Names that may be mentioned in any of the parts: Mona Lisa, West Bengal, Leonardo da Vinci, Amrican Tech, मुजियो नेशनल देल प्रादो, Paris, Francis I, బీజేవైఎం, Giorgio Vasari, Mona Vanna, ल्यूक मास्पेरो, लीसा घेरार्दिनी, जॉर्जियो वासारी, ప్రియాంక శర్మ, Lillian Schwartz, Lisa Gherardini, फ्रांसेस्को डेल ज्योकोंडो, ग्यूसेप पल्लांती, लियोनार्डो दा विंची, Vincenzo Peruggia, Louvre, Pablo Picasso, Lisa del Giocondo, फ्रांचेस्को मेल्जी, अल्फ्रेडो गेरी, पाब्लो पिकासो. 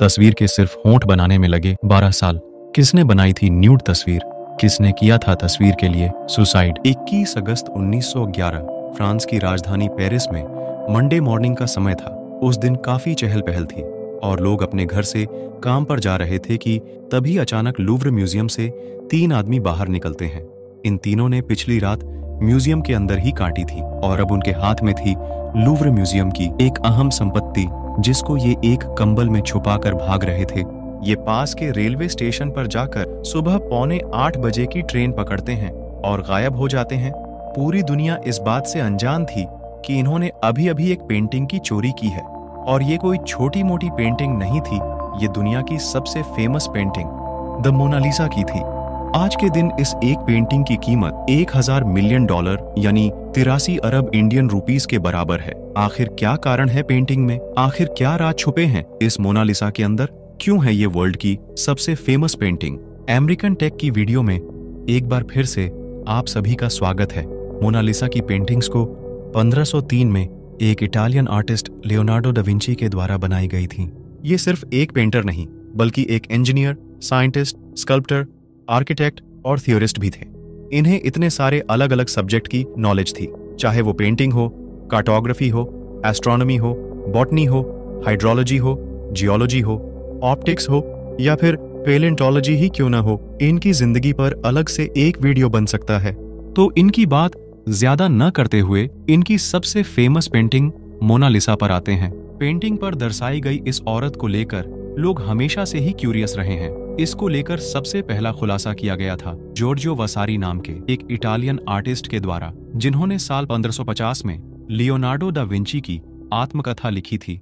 तस्वीर के सिर्फ होंठ बनाने में लगे 12 साल। किसने बनाई थी न्यूड तस्वीर? किसने किया था तस्वीर के लिए सुसाइड? 21 अगस्त 1911 फ्रांस की राजधानी पेरिस में मंडे मॉर्निंग का समय था। उस दिन काफी चहल पहल थी और लोग अपने घर से काम पर जा रहे थे कि तभी अचानक लूव्र म्यूजियम से 3 आदमी बाहर निकलते हैं। इन तीनों ने पिछली रात म्यूजियम के अंदर ही काटी थी और अब उनके हाथ में थी लूव्र म्यूजियम की एक अहम संपत्ति, जिसको ये एक कंबल में छुपाकर भाग रहे थे। ये पास के रेलवे स्टेशन पर जाकर सुबह 7:45 बजे की ट्रेन पकड़ते हैं और गायब हो जाते हैं। पूरी दुनिया इस बात से अनजान थी कि इन्होंने अभी अभी एक पेंटिंग की चोरी की है, और ये कोई छोटी मोटी पेंटिंग नहीं थी। ये दुनिया की सबसे फेमस पेंटिंग द मोनालिसा की थी। आज के दिन इस एक पेंटिंग की कीमत 1000 मिलियन डॉलर यानी 83 अरब इंडियन रुपीस के बराबर है। आखिर क्या कारण है पेंटिंग में? आखिर क्या राज छुपे हैं इस मोनालिसा के अंदर? क्यों है ये वर्ल्ड की सबसे फेमस पेंटिंग? अमेरिकन टेक की वीडियो में एक बार फिर से आप सभी का स्वागत है। मोनालिसा की पेंटिंग्स को 1503 में एक Italian artist लियोनार्डो दा विंची के द्वारा बनाई गई थी। ये सिर्फ एक पेंटर नहीं बल्कि एक इंजीनियर, साइंटिस्ट, स्कल्प्टर, आर्किटेक्ट और थियोरिस्ट भी थे। इन्हें इतने सारे अलग अलग सब्जेक्ट की नॉलेज थी, चाहे वो पेंटिंग हो, कार्टोग्राफी हो, एस्ट्रोनॉमी हो, बॉटनी हो, हाइड्रोलॉजी हो, जियोलॉजी हो, ऑप्टिक्स हो या फिर पेलेंटोलॉजी ही क्यों ना हो। इनकी जिंदगी पर अलग से एक वीडियो बन सकता है, तो इनकी बात ज्यादा न करते हुए इनकी सबसे फेमस पेंटिंग मोनालिसा पर आते हैं। पेंटिंग पर दर्शाई गई इस औरत को लेकर लोग हमेशा से ही क्यूरियस रहे हैं। इसको लेकर सबसे पहला खुलासा किया गया था जॉर्जियो वासारी नाम के एक इटालियन आर्टिस्ट के द्वारा, जिन्होंने साल 1550 में लियोनार्डो दा विंची की आत्मकथा लिखी थी।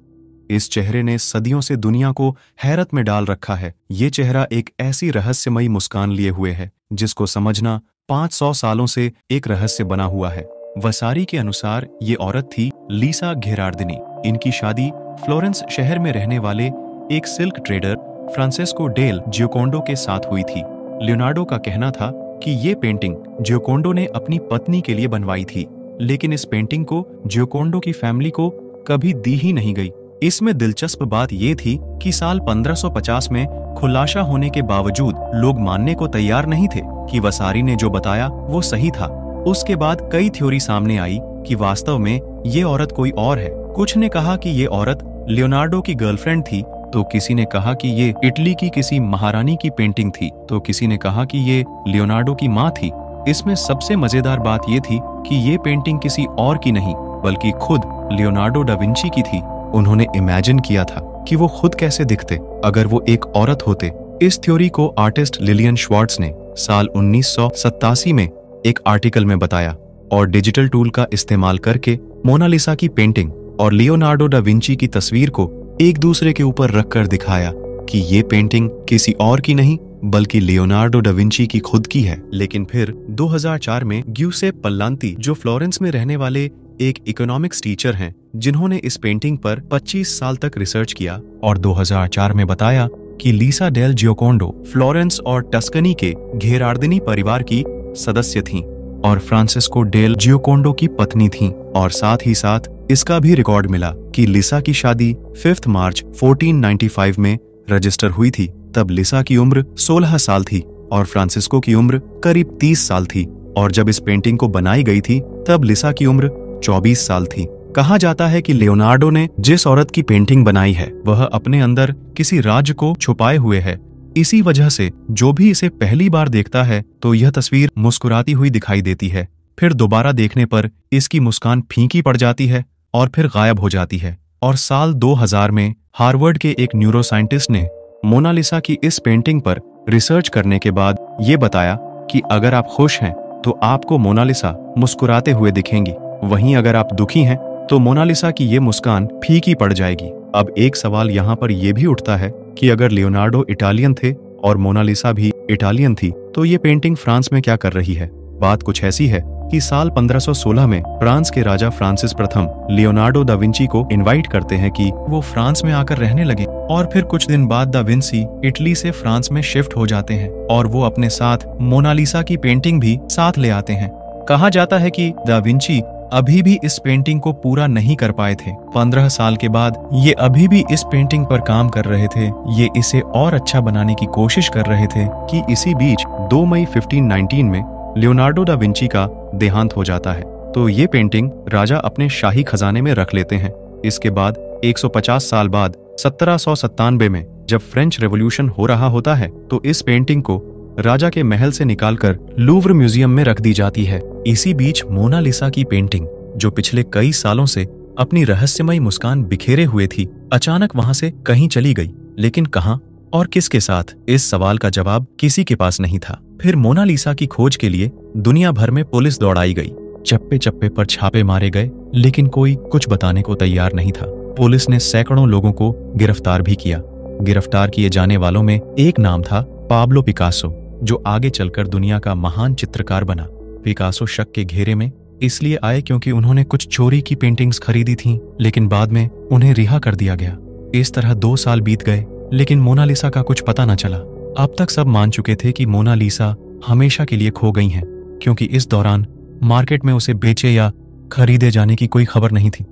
इस चेहरे ने सदियों से दुनिया को हैरत में डाल रखा है। ये चेहरा एक ऐसी रहस्यमयी मुस्कान लिए हुए है जिसको समझना 500 सालों से एक रहस्य बना हुआ है। वसारी के अनुसार ये औरत थी लीसा घेरार्दिनी। इनकी शादी फ्लोरेंस शहर में रहने वाले एक silk trader फ्रांसेस्को डेल ज्योकोंडो के साथ हुई थी। लियोनार्डो का कहना था कि ये पेंटिंग ज्योकोंडो ने अपनी पत्नी के लिए बनवाई थी, लेकिन इस पेंटिंग को ज्योकोंडो की फैमिली को कभी दी ही नहीं गई। इसमें दिलचस्प बात ये थी कि साल 1550 में खुलासा होने के बावजूद लोग मानने को तैयार नहीं थे कि वसारी ने जो बताया वो सही था। उसके बाद कई थ्योरी सामने आई कि वास्तव में ये औरत कोई और है। कुछ ने कहा कि ये औरत लियोनार्डो की गर्लफ्रेंड थी, तो किसी ने कहा कि ये इटली की किसी महारानी की पेंटिंग थी, तो किसी ने कहा कि ये लियोनार्डो की माँ थी। इसमें सबसे मजेदार बात ये थी कि ये पेंटिंग किसी और की नहीं बल्कि खुद लियोनार्डो दा विंची की थी। उन्होंने इमेजिन किया था कि वो खुद कैसे दिखते अगर वो एक औरत होते। इस थ्योरी को आर्टिस्ट लिलियन श्वार्ट्स ने साल 1987 में एक आर्टिकल में बताया और डिजिटल टूल का इस्तेमाल करके मोनालिसा की पेंटिंग और लियोनार्डो दा विंची की तस्वीर को एक दूसरे के ऊपर रखकर दिखाया कि ये पेंटिंग किसी और की नहीं बल्कि लियोनार्डो दा विंची की खुद की है। लेकिन फिर 2004 में ग्यूसेप पल्लांती, जो फ्लोरेंस में रहने वाले एक इकोनॉमिक्स टीचर हैं, जिन्होंने इस पेंटिंग पर 25 साल तक रिसर्च किया और 2004 में बताया कि लीसा डेल ज्योकोंडो फ्लोरेंस और टस्कनी के घेरार्दिनी परिवार की सदस्य थीं और फ्रांसेस्को डेल ज्योकोंडो की पत्नी थीं। और साथ ही साथ इसका भी रिकॉर्ड मिला कि लिसा की शादी 5 मार्च 1495 में रजिस्टर हुई थी। तब लिसा की उम्र 16 साल थी और फ्रांसिस्को की उम्र करीब 30 साल थी, और जब इस पेंटिंग को बनाई गई थी तब लिसा की उम्र 24 साल थी। कहा जाता है कि लियोनार्डो ने जिस औरत की पेंटिंग बनाई है वह अपने अंदर किसी राज को छुपाए हुए है। इसी वजह से जो भी इसे पहली बार देखता है तो यह तस्वीर मुस्कुराती हुई दिखाई देती है, फिर दोबारा देखने पर इसकी मुस्कान फीकी पड़ जाती है और फिर गायब हो जाती है। और साल 2000 में हार्वर्ड के एक न्यूरोसाइंटिस्ट ने मोनालिसा की इस पेंटिंग पर रिसर्च करने के बाद ये बताया कि अगर आप खुश हैं तो आपको मोनालिसा मुस्कुराते हुए दिखेंगी, वहीं अगर आप दुखी हैं तो मोनालिसा की ये मुस्कान फीकी पड़ जाएगी। अब एक सवाल यहाँ पर यह भी उठता है कि अगर लियोनार्डो इटालियन थे और मोनालिसा भी इटालियन थी तो ये पेंटिंग फ्रांस में क्या कर रही है? बात कुछ ऐसी है कि साल 1516 में फ्रांस के राजा फ्रांसिस प्रथम लियोनार्डो दा विंची को इनवाइट करते हैं कि वो फ्रांस में आकर रहने लगे, और फिर कुछ दिन बाद दा विंची इटली से फ्रांस में शिफ्ट हो जाते हैं और वो अपने साथ मोनालिसा की पेंटिंग भी साथ ले आते हैं। कहा जाता है कि दा विंची अभी भी इस पेंटिंग को पूरा नहीं कर पाए थे। 15 साल के बाद ये अभी भी इस पेंटिंग पर काम कर रहे थे, ये इसे और अच्छा बनाने की कोशिश कर रहे थे कि इसी बीच 2 मई 1519 में लियोनार्डो डा विंची का देहांत हो जाता है, तो ये पेंटिंग राजा अपने शाही खजाने में रख लेते हैं। इसके बाद 150 साल बाद 1797 में जब फ्रेंच रेवोल्यूशन हो रहा होता है तो इस पेंटिंग को राजा के महल से निकालकर लूवर म्यूजियम में रख दी जाती है। इसी बीच मोनालिसा की पेंटिंग, जो पिछले कई सालों से अपनी रहस्यमयी मुस्कान बिखेरे हुए थी, अचानक वहां से कहीं चली गई, लेकिन कहाँ और किसके साथ, इस सवाल का जवाब किसी के पास नहीं था। फिर मोनालिसा की खोज के लिए दुनिया भर में पुलिस दौड़ाई गई, चप्पे चप्पे पर छापे मारे गए, लेकिन कोई कुछ बताने को तैयार नहीं था। पुलिस ने सैकड़ों लोगों को गिरफ्तार भी किया। गिरफ्तार किए जाने वालों में एक नाम था पाब्लो पिकासो, जो आगे चलकर दुनिया का महान चित्रकार बना। पिकासो शक के घेरे में इसलिए आए क्योंकि उन्होंने कुछ चोरी की पेंटिंग्स खरीदी थीं, लेकिन बाद में उन्हें रिहा कर दिया गया। इस तरह 2 साल बीत गए, लेकिन मोनालिसा का कुछ पता न चला। अब तक सब मान चुके थे कि मोनालिसा हमेशा के लिए खो गई हैं, क्योंकि इस दौरान मार्केट में उसे बेचे या खरीदे जाने की कोई खबर नहीं थी।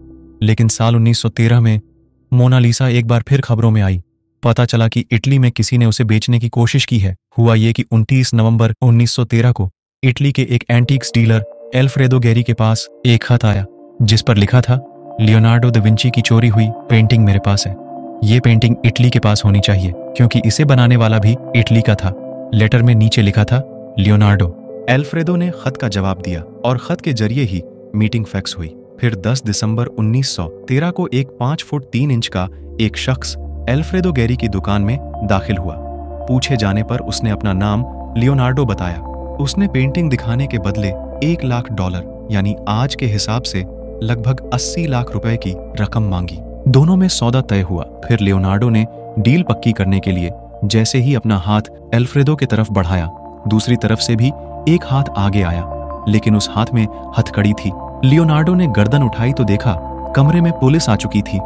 लेकिन साल 1913 में मोनालिसा एक बार फिर खबरों में आई। पता चला कि इटली में किसी ने उसे बेचने की कोशिश की है। हुआ ये कि 29 नवंबर 1913 को इटली के एक एंटीक्स डीलर अल्फ्रेडो गेरी के पास एक खत आया जिस पर लिखा था, लियोनार्डो दा विंची की चोरी हुई पेंटिंग मेरे पास है, ये पेंटिंग इटली के पास होनी चाहिए क्योंकि इसे बनाने वाला भी इटली का था। लेटर में नीचे लिखा था लियोनार्डो। अल्फ्रेडो ने खत का जवाब दिया और खत के जरिए ही मीटिंग फैक्स हुई। फिर 10 दिसंबर 1913 को एक 5 फुट 3 इंच का एक शख्स अल्फ्रेडो गेरी की दुकान में दाखिल हुआ। पूछे जाने पर उसने अपना नाम लियोनार्डो बताया। उसने पेंटिंग दिखाने के बदले $1,00,000 यानी आज के हिसाब से लगभग 80 लाख रुपए की रकम मांगी। दोनों में सौदा तय हुआ। फिर लियोनार्डो ने डील पक्की करने के लिए जैसे ही अपना हाथ अल्फ्रेडो के तरफ बढ़ाया, दूसरी तरफ से भी एक हाथ आगे आया, लेकिन उस हाथ में हथकड़ी थी। लियोनार्डो ने गर्दन उठाई तो देखा कमरे में पुलिस आ चुकी थी।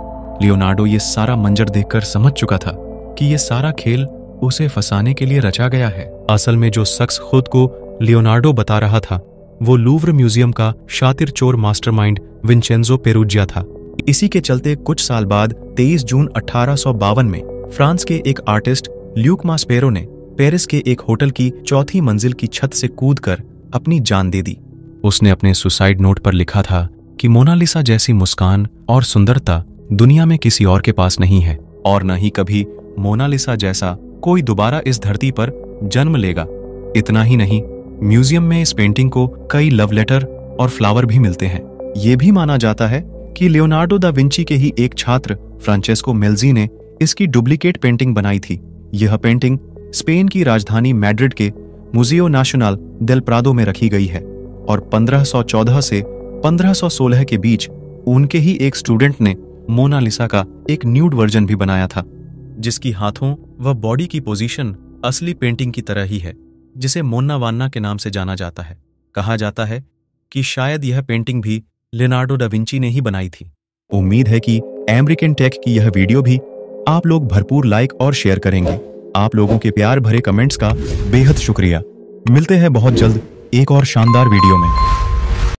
लियोनार्डो ये सारा मंजर देखकर समझ चुका था कि ये सारा खेल उसे फंसाने के लिए रचा गया है। असल में जो शख्स खुद को लियोनार्डो बता रहा था वो लूवर म्यूजियम का शातिर चोर मास्टरमाइंड विंचेंजो पेरुजिया था। इसी के चलते कुछ साल बाद 23 जून 1852 में फ्रांस के एक आर्टिस्ट ल्यूक मास्पेरो ने पेरिस के एक होटल की 4थी मंजिल की छत से कूदकर अपनी जान दे दी। उसने अपने सुसाइड नोट पर लिखा था कि मोनालिसा जैसी मुस्कान और सुंदरता दुनिया में किसी और के पास नहीं है और न ही कभी मोनालिसा जैसा कोई दोबारा इस धरती पर जन्म लेगा। इतना ही नहीं, म्यूजियम में इस पेंटिंग को कई लव लेटर और फ्लावर भी मिलते हैं। ये भी माना जाता है कि लियोनार्डो दा विंची के ही एक छात्र फ्रांचेस्को मेल्जी ने इसकी डुप्लीकेट पेंटिंग बनाई थी। यह पेंटिंग स्पेन की राजधानी मैड्रिड के मुजियो नेशनल देल प्रादो में रखी गई है और 1514 से 1516 के बीच उनके ही एक स्टूडेंट ने मोनालिसा का एक न्यूड वर्जन भी बनाया था, जिसकी हाथों व बॉडी की पोजीशन असली पेंटिंग की तरह ही है, जिसे मोना वान्ना के नाम से जाना जाता है। कहा जाता है कि शायद यह पेंटिंग भी लियोनार्डो डा विंची ने ही बनाई थी। उम्मीद है कि अमेरिकन टेक की यह वीडियो भी आप लोग भरपूर लाइक और शेयर करेंगे। आप लोगों के प्यार भरे कमेंट्स का बेहद शुक्रिया। मिलते हैं बहुत जल्द एक और शानदार वीडियो में।